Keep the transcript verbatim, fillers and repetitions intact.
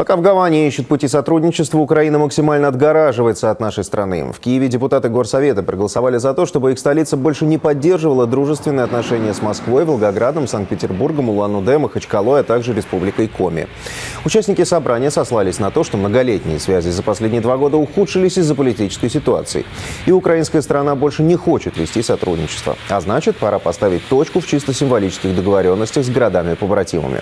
Пока в Гаване ищут пути сотрудничества, Украина максимально отгораживается от нашей страны. В Киеве депутаты Горсовета проголосовали за то, чтобы их столица больше не поддерживала дружественные отношения с Москвой, Волгоградом, Санкт-Петербургом, Улан-Удэ, Махачкалой, а также Республикой Коми. Участники собрания сослались на то, что многолетние связи за последние два года ухудшились из-за политической ситуации. И украинская страна больше не хочет вести сотрудничество. А значит, пора поставить точку в чисто символических договоренностях с городами-побратимами.